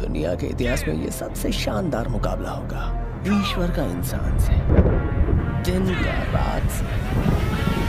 दुनिया के इतिहास में ये सबसे शानदार मुकाबला होगा ईश्वर का इंसान से, दिन का रात से।